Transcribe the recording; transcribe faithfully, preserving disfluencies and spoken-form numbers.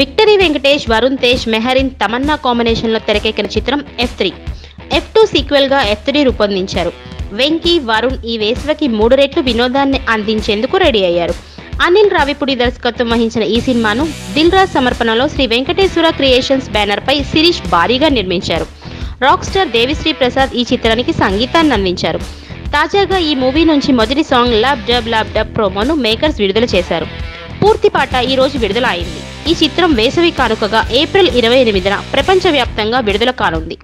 Victory Venkatesh, Varun Tej, Mehreen, Tamannaah కాంబినేషన్లో తెరకెక్కిన చిత్రం ఎఫ్ త్రీ. ఎఫ్ టూ సీక్వెల్గా ఎఫ్ త్రీ రూపొందించారు. వెంకీ, వరుణ్ ఈ వేసవికి మూడు రెట్లు వినోదాన్ని అందించేందుకు రెడీ అయ్యారు. అనిల్ రావిపుడి దర్శకత్వం వహించిన ఈ సినిమాను దిల్ రాజు సమర్పణలో శ్రీ వెంకటేశ్వర క్రియేషన్స్ బ్యానర్పై శిరీష్ భారీగా నిర్మించారు. రాక్ స్టార్ దేవిశ్రీ ప్రసాద్ ఈ చిత్రానికి సంగీతాన్ని అందించారు. తాజాగా ఈ మూవీ నుంచి మొదటి song lab dab lab dab ప్రోమోను మేకర్స్ విడుదల చేశారు. పూర్తి పాట ఈ రోజు విడుదల అయింది. ఈ చిత్రం వేసవి కానుకగా ఏప్రిల్ ఇరవై ఎనిమిదిన ప్రపంచవ్యాప్తంగా విడుదల కానుంది.